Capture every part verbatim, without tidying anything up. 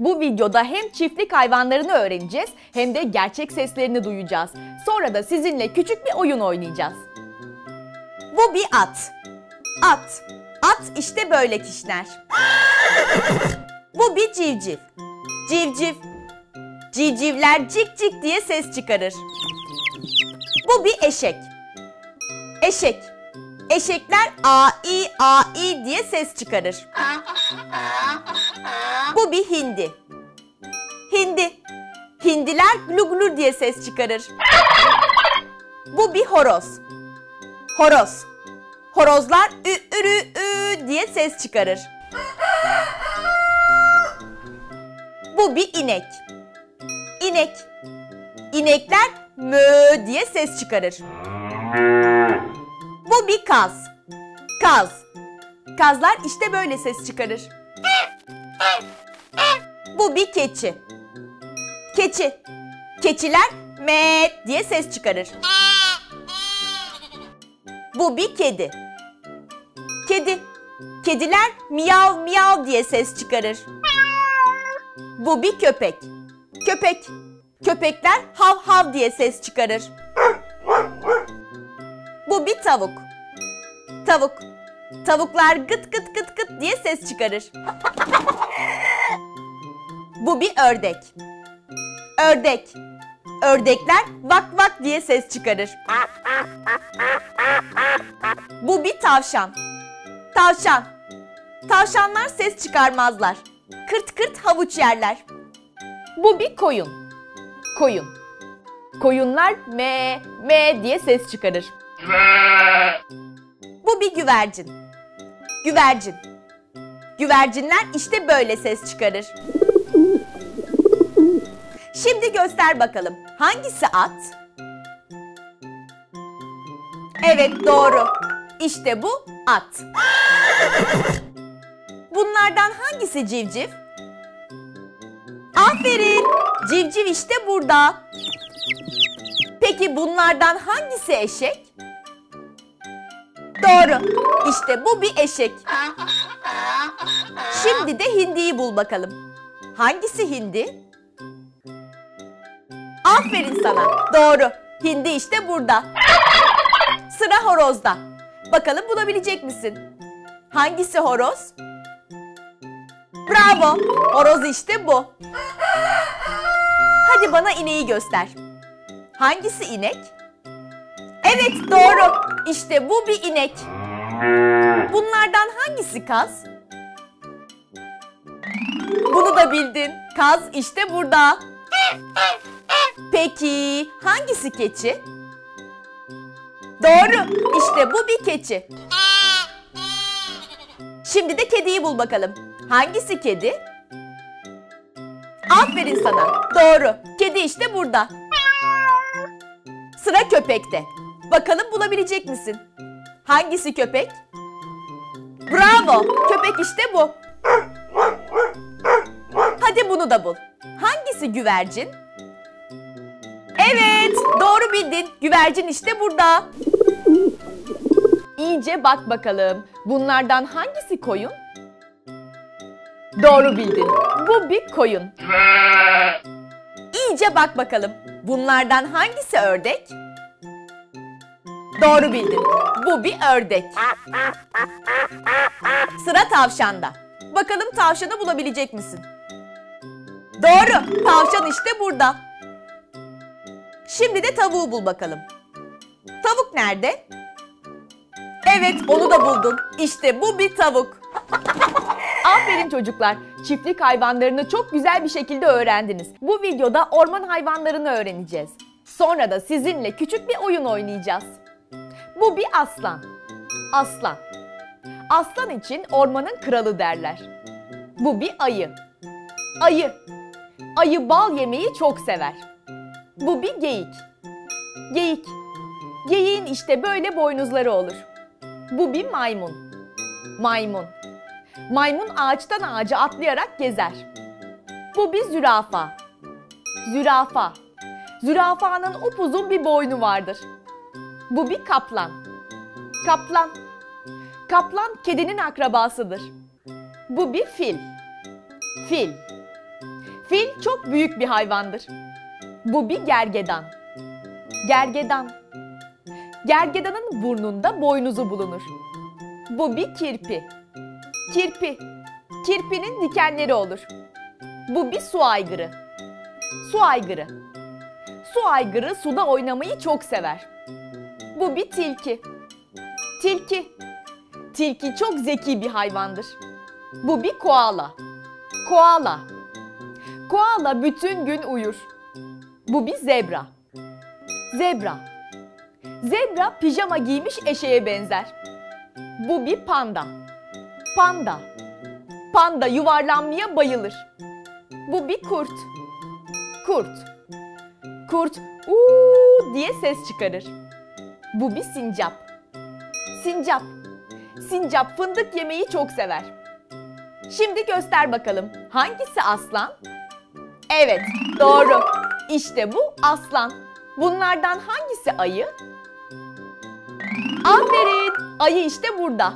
Bu videoda hem çiftlik hayvanlarını öğreneceğiz hem de gerçek seslerini duyacağız. Sonra da sizinle küçük bir oyun oynayacağız. Bu bir at. At. At işte böyle kişner. Bu bir civciv. Civciv. Civcivler cik cik diye ses çıkarır. Bu bir eşek. Eşek. Eşekler a-i a-i diye ses çıkarır. Bu bir hindi. Hindi. Hindiler glu glu diye ses çıkarır. Bu bir horoz. Horoz. Horozlar ü ürü ü diye ses çıkarır. Bu bir inek. İnek. İnekler mö diye ses çıkarır. Bu bir kaz. Kaz. Kazlar işte böyle ses çıkarır. Bu bir keçi. Keçi. Keçiler met diye ses çıkarır. Bu bir kedi. Kedi. Kediler miyav miyav diye ses çıkarır. Bu bir köpek. Köpek. Köpekler hav hav diye ses çıkarır. Bu bir tavuk. Tavuk. Tavuklar gıt gıt gıt gıt diye ses çıkarır. Bu bir ördek. Ördek. Ördekler vak vak diye ses çıkarır. Bu bir tavşan. Tavşan. Tavşanlar ses çıkarmazlar. Kırt kırt havuç yerler. Bu bir koyun. Koyun. Koyunlar me me diye ses çıkarır. Bu bir güvercin. Güvercin. Güvercinler işte böyle ses çıkarır. Şimdi göster bakalım. Hangisi at? Evet, doğru. İşte bu at. Bunlardan hangisi civciv? Aferin. Civciv işte burada. Peki bunlardan hangisi eşek? Doğru. İşte bu bir eşek. Şimdi de hindiyi bul bakalım. Hangisi hindi? Aferin sana. Doğru. Hindi işte burada. Sıra horozda. Bakalım bulabilecek misin? Hangisi horoz? Bravo. Horoz işte bu. Hadi bana ineği göster. Hangisi inek? Evet, doğru. İşte bu bir inek. Bunlardan hangisi kaz? Bunu da bildin. Kaz işte burada. Peki hangisi keçi? Doğru. İşte bu bir keçi. Şimdi de kediyi bul bakalım. Hangisi kedi? Aferin sana. Doğru. Kedi işte burada. Sıra köpekte. Bakalım bulabilecek misin? Hangisi köpek? Bravo! Köpek işte bu. Hadi bunu da bul. Hangisi güvercin? Evet! Doğru bildin. Güvercin işte burada. İyice bak bakalım. Bunlardan hangisi koyun? Doğru bildin. Bu bir koyun. İyice bak bakalım. Bunlardan hangisi ördek? Doğru bildin. Bu bir ördek. Sıra tavşanda. Bakalım tavşanı bulabilecek misin? Doğru. Tavşan işte burada. Şimdi de tavuğu bul bakalım. Tavuk nerede? Evet, onu da buldun. İşte bu bir tavuk. Aferin çocuklar. Çiftlik hayvanlarını çok güzel bir şekilde öğrendiniz. Bu videoda orman hayvanlarını öğreneceğiz. Sonra da sizinle küçük bir oyun oynayacağız. Bu bir aslan. Aslan. Aslan için ormanın kralı derler. Bu bir ayı. Ayı. Ayı bal yemeyi çok sever. Bu bir geyik. Geyik. Geyiğin işte böyle boynuzları olur. Bu bir maymun. Maymun. Maymun ağaçtan ağaca atlayarak gezer. Bu bir zürafa. Zürafa. Zürafanın upuzun bir boynu vardır. Bu bir kaplan. Kaplan. Kaplan kedinin akrabasıdır. Bu bir fil. Fil. Fil çok büyük bir hayvandır. Bu bir gergedan. Gergedan. Gergedanın burnunda boynuzu bulunur. Bu bir kirpi. Kirpi. Kirpinin dikenleri olur. Bu bir su aygırı. Su aygırı. Su aygırı suda oynamayı çok sever. Bu bir tilki. Tilki. Tilki çok zeki bir hayvandır. Bu bir koala. Koala. Koala bütün gün uyur. Bu bir zebra. Zebra. Zebra pijama giymiş eşeğe benzer. Bu bir panda. Panda. Panda yuvarlanmaya bayılır. Bu bir kurt. Kurt. Kurt uuu diye ses çıkarır. Bu bir sincap. Sincap. Sincap fındık yemeyi çok sever. Şimdi göster bakalım hangisi aslan? Evet, doğru. İşte bu aslan. Bunlardan hangisi ayı? Aferin, ayı işte burada.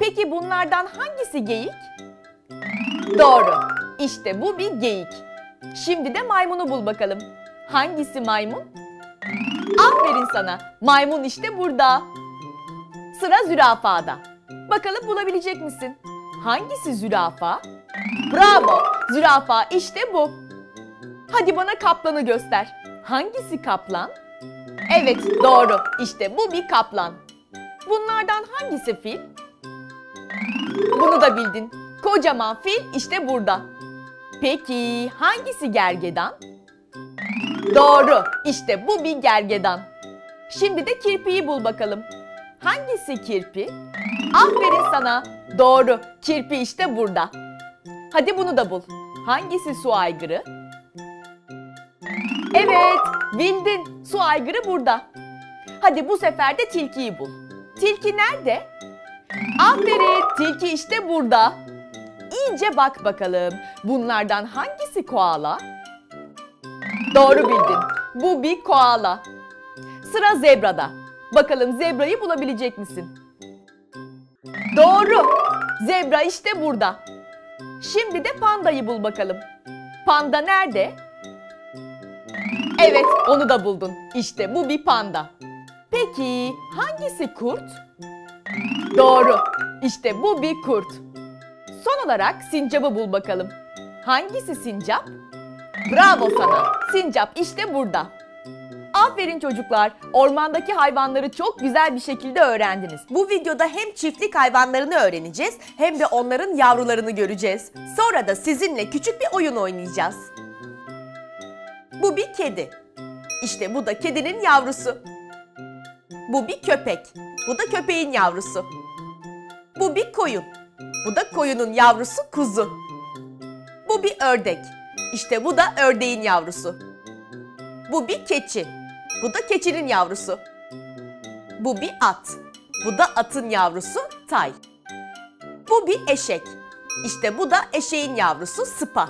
Peki bunlardan hangisi geyik? Doğru, işte bu bir geyik. Şimdi de maymunu bul bakalım. Hangisi maymun? Aferin sana, maymun işte burada. Sıra zürafada. Bakalım bulabilecek misin? Hangisi zürafa? Bravo! Zürafa işte bu. Hadi bana kaplanı göster. Hangisi kaplan? Evet, doğru. İşte bu bir kaplan. Bunlardan hangisi fil? Bunu da bildin. Kocaman fil işte burada. Peki hangisi gergedan? Doğru. İşte bu bir gergedan. Şimdi de kirpiyi bul bakalım. Hangisi kirpi? Aferin sana. Doğru. Kirpi işte burada. Hadi bunu da bul. Hangisi su aygırı? Evet, bildin. Su aygırı burada. Hadi bu sefer de tilkiyi bul. Tilki nerede? Aferin, tilki işte burada. İyice bak bakalım. Bunlardan hangisi koala? Doğru bildin. Bu bir koala. Sıra zebrada. Bakalım zebrayı bulabilecek misin? Doğru. Zebra işte burada. Şimdi de pandayı bul bakalım. Panda nerede? Evet, onu da buldun. İşte bu bir panda. Peki hangisi kurt? Doğru. İşte bu bir kurt. Son olarak sincabı bul bakalım. Hangisi sincap? Bravo sana. Sincap işte burada. Aferin çocuklar. Ormandaki hayvanları çok güzel bir şekilde öğrendiniz. Bu videoda hem çiftlik hayvanlarını öğreneceğiz hem de onların yavrularını göreceğiz. Sonra da sizinle küçük bir oyun oynayacağız. Bu bir kedi. İşte bu da kedinin yavrusu. Bu bir köpek. Bu da köpeğin yavrusu. Bu bir koyun. Bu da koyunun yavrusu kuzu. Bu bir ördek. İşte bu da ördeğin yavrusu. Bu bir keçi. Bu da keçinin yavrusu. Bu bir at. Bu da atın yavrusu tay. Bu bir eşek. İşte bu da eşeğin yavrusu sıpa.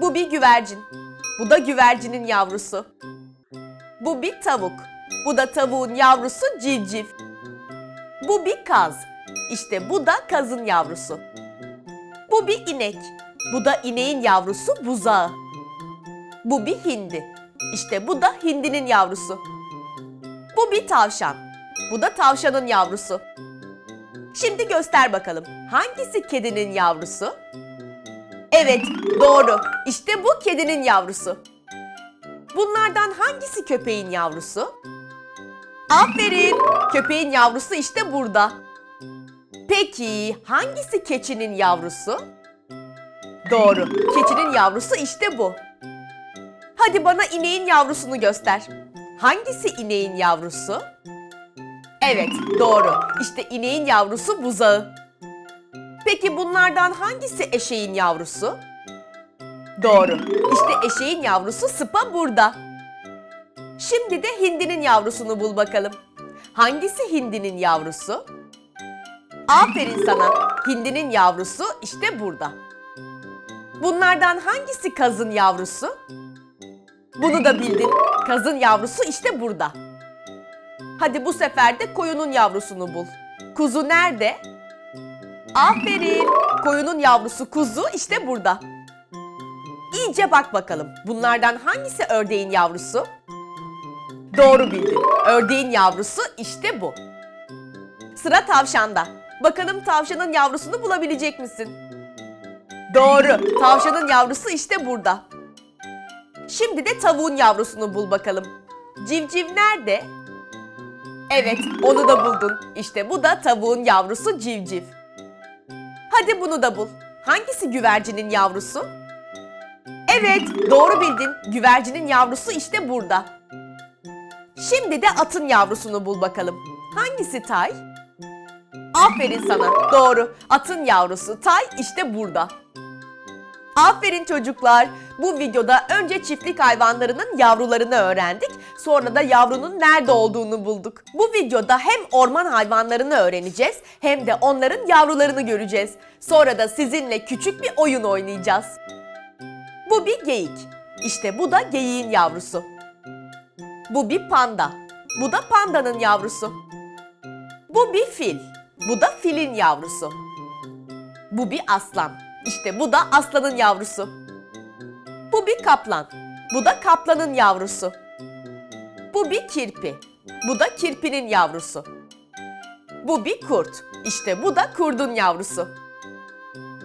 Bu bir güvercin. Bu da güvercinin yavrusu. Bu bir tavuk. Bu da tavuğun yavrusu civciv. Bu bir kaz. İşte bu da kazın yavrusu. Bu bir inek. Bu da ineğin yavrusu buzağı. Bu bir hindi. İşte bu da hindinin yavrusu. Bu bir tavşan. Bu da tavşanın yavrusu. Şimdi göster bakalım. Hangisi kedinin yavrusu? Evet, doğru. İşte bu kedinin yavrusu. Bunlardan hangisi köpeğin yavrusu? Aferin. Köpeğin yavrusu işte burada. Peki, hangisi keçinin yavrusu? Doğru. Keçinin yavrusu işte bu. Hadi bana ineğin yavrusunu göster. Hangisi ineğin yavrusu? Evet, doğru. İşte ineğin yavrusu buzağı. Peki bunlardan hangisi eşeğin yavrusu? Doğru. İşte eşeğin yavrusu sıpa burada. Şimdi de hindinin yavrusunu bul bakalım. Hangisi hindinin yavrusu? Aferin sana. Hindinin yavrusu işte burada. Bunlardan hangisi kazın yavrusu? Bunu da bildin. Kazın yavrusu işte burada. Hadi bu sefer de koyunun yavrusunu bul. Kuzu nerede? Aferin. Koyunun yavrusu kuzu işte burada. İyice bak bakalım. Bunlardan hangisi ördeğin yavrusu? Doğru bildin. Ördeğin yavrusu işte bu. Sıra tavşanda. Bakalım tavşanın yavrusunu bulabilecek misin? Doğru. Tavşanın yavrusu işte burada. Şimdi de tavuğun yavrusunu bul bakalım. Civciv nerede? Evet, onu da buldun. İşte bu da tavuğun yavrusu civciv. Hadi bunu da bul. Hangisi güvercinin yavrusu? Evet, doğru bildin. Güvercinin yavrusu işte burada. Şimdi de atın yavrusunu bul bakalım. Hangisi tay? Aferin sana. Doğru. Atın yavrusu tay işte burada. Aferin çocuklar. Bu videoda önce çiftlik hayvanlarının yavrularını öğrendik. Sonra da yavrunun nerede olduğunu bulduk. Bu videoda hem orman hayvanlarını öğreneceğiz hem de onların yavrularını göreceğiz. Sonra da sizinle küçük bir oyun oynayacağız. Bu bir geyik. İşte bu da geyiğin yavrusu. Bu bir panda. Bu da pandanın yavrusu. Bu bir fil. Bu da filin yavrusu. Bu bir aslan. İşte bu da aslanın yavrusu. Bu bir kaplan. Bu da kaplanın yavrusu. Bu bir kirpi. Bu da kirpinin yavrusu. Bu bir kurt. İşte bu da kurdun yavrusu.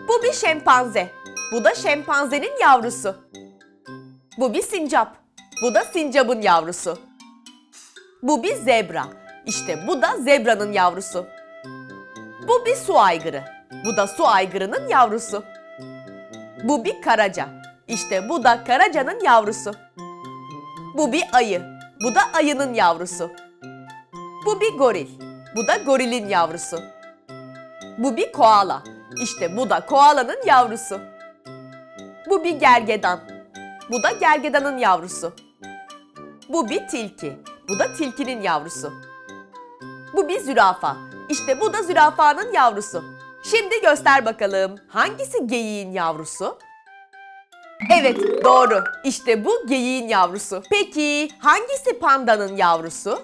Bu bir şempanze. Bu da şempanzenin yavrusu. Bu bir sincap. Bu da sincabın yavrusu. Bu bir zebra. İşte bu da zebranın yavrusu. Bu bir su aygırı. Bu da su aygırının yavrusu. Bu bir karaca. İşte bu da karacanın yavrusu. Bu bir ayı. Bu da ayının yavrusu. Bu bir goril. Bu da gorilin yavrusu. Bu bir koala. İşte bu da koalanın yavrusu. Bu bir gergedan. Bu da gergedanın yavrusu. Bu bir tilki. Bu da tilkinin yavrusu. Bu bir zürafa. İşte bu da zürafanın yavrusu. Şimdi göster bakalım. Hangisi geyiğin yavrusu? Evet, doğru. İşte bu geyiğin yavrusu. Peki hangisi pandanın yavrusu?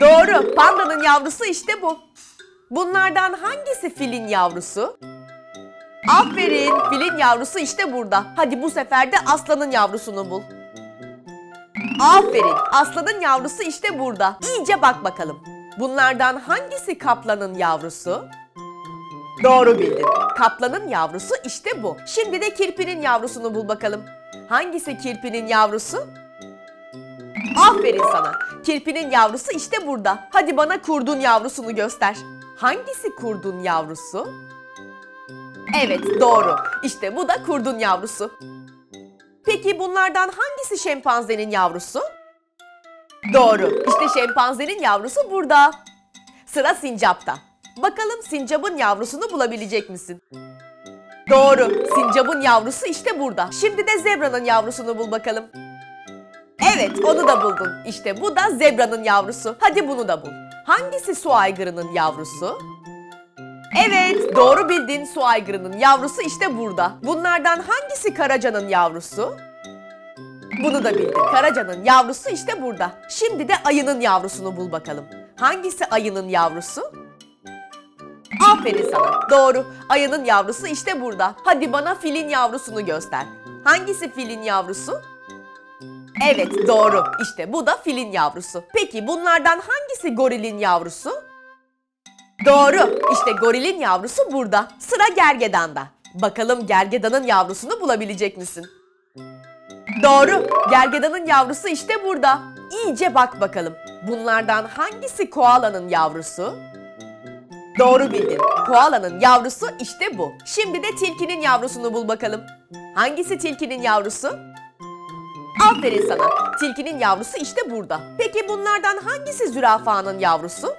Doğru. Pandanın yavrusu işte bu. Bunlardan hangisi filin yavrusu? Aferin. Filin yavrusu işte burada. Hadi bu sefer de aslanın yavrusunu bul. Aferin. Aslanın yavrusu işte burada. İyice bak bakalım. Bunlardan hangisi kaplanın yavrusu? Doğru bildin. Kaplanın yavrusu işte bu. Şimdi de kirpinin yavrusunu bul bakalım. Hangisi kirpinin yavrusu? Aferin sana. Kirpinin yavrusu işte burada. Hadi bana kurdun yavrusunu göster. Hangisi kurdun yavrusu? Evet, doğru. İşte bu da kurdun yavrusu. Peki bunlardan hangisi şempanzenin yavrusu? Doğru. İşte şempanzenin yavrusu burada. Sıra sincapta. Bakalım sincabın yavrusunu bulabilecek misin? Doğru. Sincabın yavrusu işte burada. Şimdi de zebranın yavrusunu bul bakalım. Evet, onu da buldun. İşte bu da zebranın yavrusu. Hadi bunu da bul. Hangisi su aygırının yavrusu? Evet, doğru bildin. Su aygırının yavrusu işte burada. Bunlardan hangisi karacanın yavrusu? Bunu da bildin. Karacanın yavrusu işte burada. Şimdi de ayının yavrusunu bul bakalım. Hangisi ayının yavrusu? Aferin sana. Doğru. Ayının yavrusu işte burada. Hadi bana filin yavrusunu göster. Hangisi filin yavrusu? Evet, doğru. İşte bu da filin yavrusu. Peki bunlardan hangisi gorilin yavrusu? Doğru. İşte gorilin yavrusu burada. Sıra gergedanda. Bakalım gergedanın yavrusunu bulabilecek misin? Doğru. Gergedanın yavrusu işte burada. İyice bak bakalım. Bunlardan hangisi koalanın yavrusu? Doğru bildin. Koalanın yavrusu işte bu. Şimdi de tilkinin yavrusunu bul bakalım. Hangisi tilkinin yavrusu? Aferin sana. Tilkinin yavrusu işte burada. Peki bunlardan hangisi zürafanın yavrusu?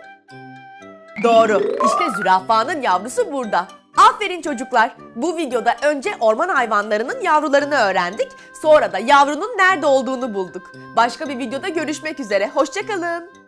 Doğru. İşte zürafanın yavrusu burada. Aferin çocuklar. Bu videoda önce orman hayvanlarının yavrularını öğrendik. Sonra da yavrunun nerede olduğunu bulduk. Başka bir videoda görüşmek üzere. Hoşça kalın.